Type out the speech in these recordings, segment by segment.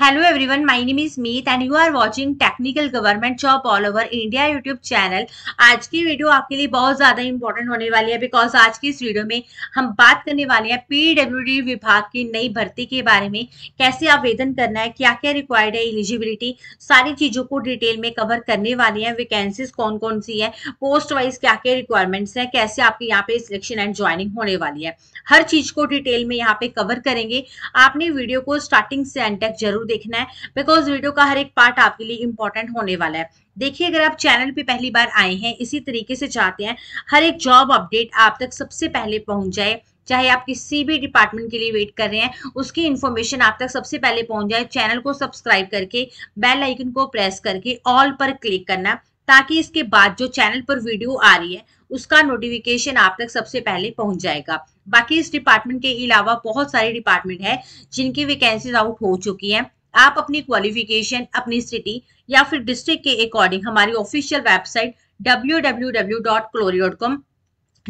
Hello everyone, my name is Meet and you are watching Technical Government Job All Over India YouTube channel। आज की video आपके लिए बहुत ज़्यादा important होने वाली है बिकॉज आज की इस वीडियो में हम बात करने वाले हैं PWD विभाग की नई भर्ती के बारे में, कैसे आवेदन करना है, क्या क्या रिक्वायर्ड है, एलिजिबिलिटी, सारी चीज़ों को डिटेल में कवर करने वाली है। वैकेंसीज कौन कौन सी है, पोस्ट वाइज क्या क्या रिक्वायरमेंट्स हैं, कैसे आपके यहाँ पे सिलेक्शन एंड ज्वाइनिंग होने वाली है, हर चीज़ को डिटेल में यहाँ पे कवर करेंगे। आपने वीडियो को स्टार्टिंग से एंड तक जरूर देखना है बिकॉज वीडियो का हर एक पार्ट आपके लिए इंपॉर्टेंट होने वाला है। देखिए, अगर आप चैनल पे पहली बार आए हैं, इसी तरीके से चाहते हैं हर एक जॉब अपडेट आप तक सबसे पहले पहुंच जाए, चाहे आप किसी भी डिपार्टमेंट के लिए वेट कर रहे हैं उसकी इन्फॉर्मेशन आप तक सबसे पहले पहुंच जाए, चैनल को सब्सक्राइब करके बेल आइकन को प्रेस करके ऑल पर क्लिक करना, ताकि इसके बाद जो चैनल पर वीडियो आ रही है उसका नोटिफिकेशन आप तक सबसे पहले पहुंच जाएगा। बाकी इस डिपार्टमेंट के अलावा बहुत सारे डिपार्टमेंट है जिनकी वैकेंसीज आउट हो चुकी हैं। आप अपनी क्वालिफिकेशन, अपनी सिटी या फिर डिस्ट्रिक्ट के अकॉर्डिंग हमारी ऑफिशियल वेबसाइट www.clori.com,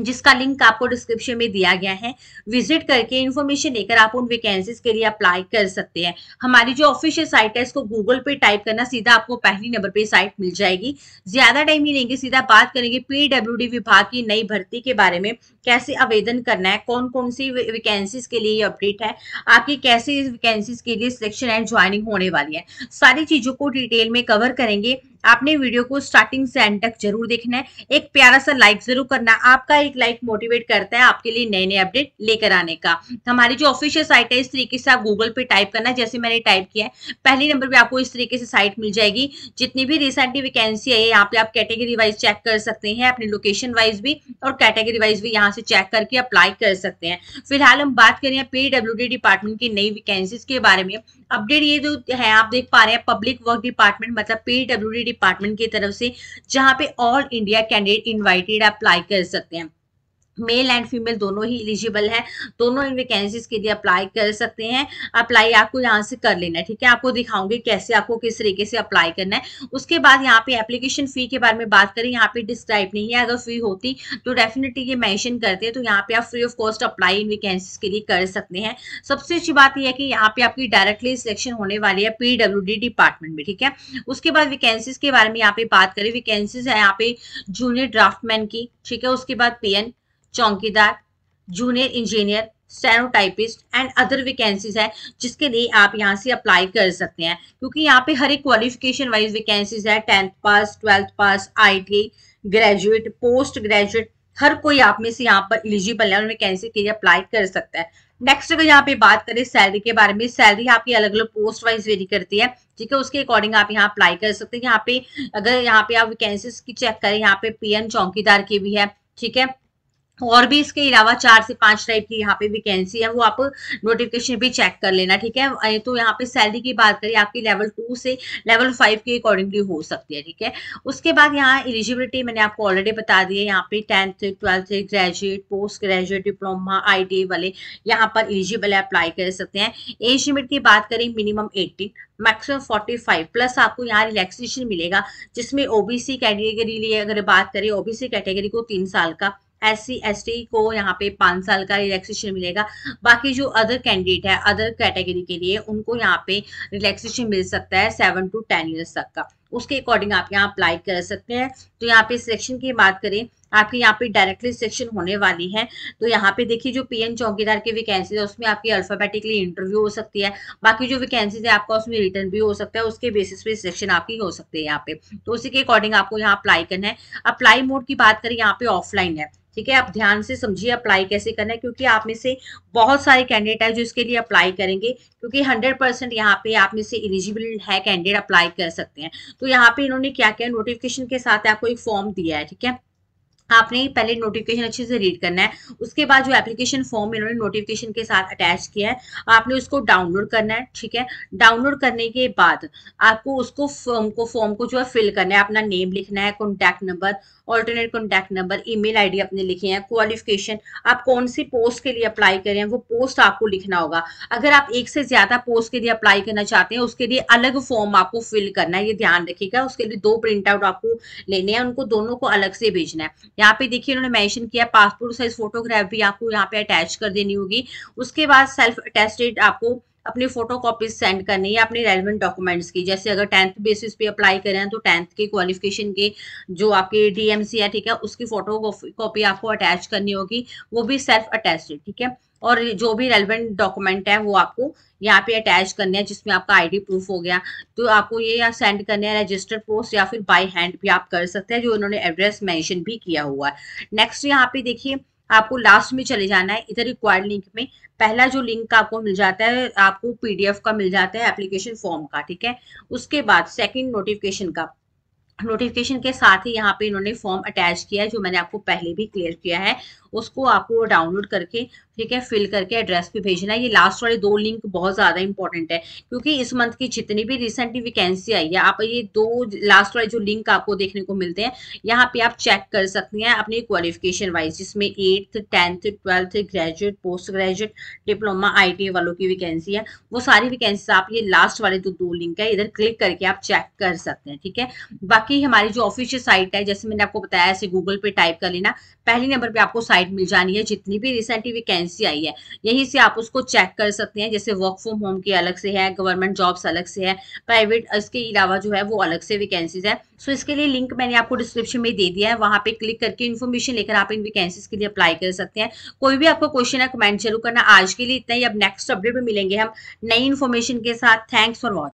जिसका लिंक आपको डिस्क्रिप्शन में दिया गया है, विजिट करके इन्फॉर्मेशन लेकर आप उन वैकेंसीज के लिए अप्लाई कर सकते हैं। हमारी जो ऑफिशियल साइट है इसको गूगल पे टाइप करना, सीधा आपको पहली नंबर पे साइट मिल जाएगी। ज्यादा टाइम नहीं लेंगे, सीधा बात करेंगे PWD विभाग की नई भर्ती के बारे में, कैसे आवेदन करना है, कौन कौन सी वैकेंसीज के लिए अपडेट है, आपकी कैसे इस वैकेंसीज के लिए सिलेक्शन एंड ज्वाइनिंग होने वाली है, सारी चीजों को डिटेल में कवर करेंगे। आपने वीडियो को स्टार्टिंग से एंड तक जरूर देखना है, एक प्यारा सा लाइक जरूर करना, आपका एक लाइक मोटिवेट करता है आपके लिए नए नए अपडेट लेकर आने का। हमारी जो ऑफिशियल साइट है इस तरीके से आप गूगल पे टाइप करना, जैसे मैंने टाइप किया है पहले नंबर पे आपको इस तरीके से साइट मिल जाएगी। जितनी भी रिसेंटली वैकेंसी है यहाँ पे आप कैटेगरी वाइज चेक कर सकते हैं, अपने लोकेशन वाइज भी और कैटेगरी वाइज भी यहाँ से चेक करके अप्लाई कर सकते हैं। फिलहाल हम बात करें PWD डिपार्टमेंट की नई वैकेंसीज के बारे में। अपडेट ये जो है आप देख पा रहे हैं, पब्लिक वर्क डिपार्टमेंट मतलब PWD डिपार्टमेंट की तरफ से, जहां पे all India candidate invited apply कर सकते हैं। मेल एंड फीमेल दोनों ही एलिजिबल है, दोनों इन वैकेंसीज के लिए अप्लाई कर सकते हैं। अप्लाई आपको यहाँ से कर लेना है, ठीक है, आपको दिखाऊंगे कैसे आपको किस तरीके से अप्लाई करना है। उसके बाद यहाँ पे एप्लीकेशन फी के बारे में बात करें, यहाँ पे डिस्क्राइब नहीं है, अगर फी होती तो डेफिनेटली ये मेंशन करते हैं। तो यहाँ पे आप free of cost apply in vacancies के लिए कर सकते हैं। सबसे अच्छी बात यह है कि यहाँ पे आपकी डायरेक्टली सिलेक्शन होने वाली है PWD डिपार्टमेंट में, ठीक है। उसके बाद वैकेंसीज के बारे में यहाँ पे बात करें, वैकेंसीज है यहाँ पे जूनियर ड्राफ्टमैन की, ठीक है, उसके बाद PN, चौकीदार, junior engineer, stenotypist and other vacancies है जिसके लिए आप यहाँ से अप्लाई कर सकते हैं। क्योंकि यहाँ पे हर एक क्वालिफिकेशन वाइज वैकेंसीज है, 10th pass, 12th pass, ITI, graduate, post graduate, हर कोई आप में से यहाँ पर एलिजिबल है और वैकेंसी के लिए अप्लाई कर सकता है। नेक्स्ट अगर यहाँ पे बात करें सैलरी के बारे में, सैलरी आपकी अलग अलग पोस्ट वाइज वेरी करती है, ठीक है, उसके अकॉर्डिंग आप यहाँ अप्लाई कर सकते हैं। यहाँ पे अगर यहाँ पे आप वैकेंसीज की चेक करें, यहाँ पे PN चौकीदार की भी है, ठीक है, और भी इसके अलावा 4 से 5 टाइप की यहाँ पे वैकेंसी है, वो आप नोटिफिकेशन भी चेक कर लेना, ठीक है। तो यहाँ पे सैलरी की बात करें आपकी लेवल 2 से लेवल 5 के अकॉर्डिंगली हो सकती है, ठीक है। उसके बाद यहाँ एलिजिबिलिटी मैंने आपको ऑलरेडी बता दी है, यहाँ पे 10th, 12th, graduate, post graduate, diploma, ITI वाले यहाँ पर एलिजिबल है, अप्लाई कर सकते हैं। एज लिमिट की बात करें, मिनिमम 18, मैक्सिमम 45 प्लस आपको यहाँ रिलैक्सेशन मिलेगा, जिसमें OBC कैटेगरी लिए अगर बात करें, OBC कैटेगरी को 3 साल का, SC ST को यहाँ पे 5 साल का रिलैक्सेशन मिलेगा। बाकी जो अदर कैंडिडेट है अदर कैटेगरी के लिए उनको यहाँ पे रिलैक्सेशन मिल सकता है 7 to 10 इयर्स तक का, उसके अकॉर्डिंग आप यहाँ अप्लाई कर सकते हैं। तो यहाँ पे सिलेक्शन की बात करें, आपके यहाँ पे डायरेक्टली सिलेक्शन होने वाली है। तो यहाँ पे देखिए जो PN चौकीदार की वैकेंसी है उसमें आपकी अल्फाबेटिकली इंटरव्यू हो सकती है, बाकी जो वैकेंसीज है आपका उसमें रिटर्न भी हो सकता है, उसके बेसिस पे सिलेक्शन आपकी हो सकती है यहाँ पे, तो उसी के अकॉर्डिंग आपको यहाँ अप्लाई करना है। अप्लाई मोड की बात करें यहाँ पे ऑफलाइन है, ठीक है, आप ध्यान से समझिए अप्लाई कैसे करना है, क्योंकि आप में से बहुत सारे कैंडिडेट है जो इसके लिए अप्लाई करेंगे, क्योंकि 100% यहाँ पे आप में से एलिजिबल है कैंडिडेट अप्लाई कर सकते हैं। तो यहाँ पे इन्होंने क्या क्या नोटिफिकेशन के साथ आपको एक फॉर्म दिया है, ठीक है, आपने पहले नोटिफिकेशन अच्छे से रीड करना है, उसके बाद जो एप्लीकेशन फॉर्म इन्होंने नोटिफिकेशन के साथ अटैच किया है आपने उसको डाउनलोड करना है, ठीक है। डाउनलोड करने के बाद आपको उसको फॉर्म को जो है फिल करना है, अपना नेम लिखना है, contact number, alternate contact number, email ID अपने लिखे हैं, क्वालिफिकेशन आप कौन सी पोस्ट के लिए अप्लाई करें वो पोस्ट आपको लिखना होगा। अगर आप एक से ज्यादा पोस्ट के लिए अप्लाई करना चाहते हैं उसके लिए अलग फॉर्म आपको फिल करना है, ये ध्यान रखिएगा। उसके लिए 2 प्रिंटआउट आपको लेने हैं, उनको दोनों को अलग से भेजना है। यहाँ पे देखिए उन्होंने मेंशन किया पासपोर्ट साइज फोटोग्राफ भी आपको यहाँ पे अटैच कर देनी होगी। उसके बाद सेल्फ अटेस्टेड आपको अपनी फोटोकॉपीज सेंड करनी है अपने रेलिवेंट डॉक्यूमेंट्स की। जैसे अगर 10th बेसिस पे अप्लाई करें तो 10th की क्वालिफिकेशन के जो आपकी DMC है, ठीक है, उसकी फोटोकॉपी आपको अटैच करनी होगी, वो भी सेल्फ अटैच्ड, ठीक है। और जो भी रेलिवेंट डॉक्यूमेंट है वो आपको यहाँ पे अटैच करने हैं, जिसमें आपका आईडी प्रूफ हो गया, तो आपको ये सेंड करने हैं रजिस्टर्ड पोस्ट या फिर बाय हैंड भी आप कर सकते हैं, जो उन्होंने एड्रेस मेंशन भी किया हुआ है। नेक्स्ट यहाँ पे देखिए आपको लास्ट में चले जाना है, इधर रिक्वायर्ड लिंक में पहला जो लिंक आपको मिल जाता है आपको PDF का मिल जाता है एप्लीकेशन फॉर्म का, ठीक है। उसके बाद सेकंड नोटिफिकेशन का, नोटिफिकेशन के साथ ही यहाँ पे इन्होंने फॉर्म अटैच किया है जो मैंने आपको पहले भी क्लियर किया है, उसको आपको डाउनलोड करके, ठीक है, फिल करके एड्रेस पे भेजना है। ये लास्ट वाले दो लिंक बहुत ज़्यादा इंपॉर्टेंट है क्योंकि इस मंथ की जितनी भी रिसेंटली वैकेंसी आई है, आप ये दो लास्ट वाले जो लिंक आपको देखने को मिलते हैं यहाँ पे आप चेक कर सकती हैं अपनी क्वालिफिकेशन वाइज, जिसमें 8th 10th 12th graduate, post graduate, diploma, ITI वालों की वैकेंसी है, वो सारी वैकेंसी आप ये लास्ट वाले जो दो लिंक है इधर क्लिक करके आप चेक कर सकते हैं, ठीक है। बाकी हमारी जो ऑफिशियल साइट है, जैसे मैंने आपको बताया, ऐसे गूगल पे टाइप कर लेना, पहले नंबर पे आपको साइट मिल जानी है जितनी भी रिसेंटली वैकेंसी आई है, यहीं से आप उसको चेक कर सकते हैं। जैसे वर्क फ्रॉम होम की अलग से है, गवर्नमेंट जॉब्स अलग से है, प्राइवेट इसके अलावा जो है वो अलग से वैकेंसीज है। सो इसके लिए लिंक मैंने आपको डिस्क्रिप्शन में दे दिया है, वहाँ पे क्लिक करके इन्फॉर्मेशन लेकर आप इन वैकेंसीज के लिए अप्लाई कर सकते हैं। कोई भी आपको क्वेश्चन या कमेंट जरूर करना। आज के लिए इतना ही, अब नेक्स्ट अपडेट में मिलेंगे हम नई इन्फॉर्मेशन के साथ। Thanks for watching.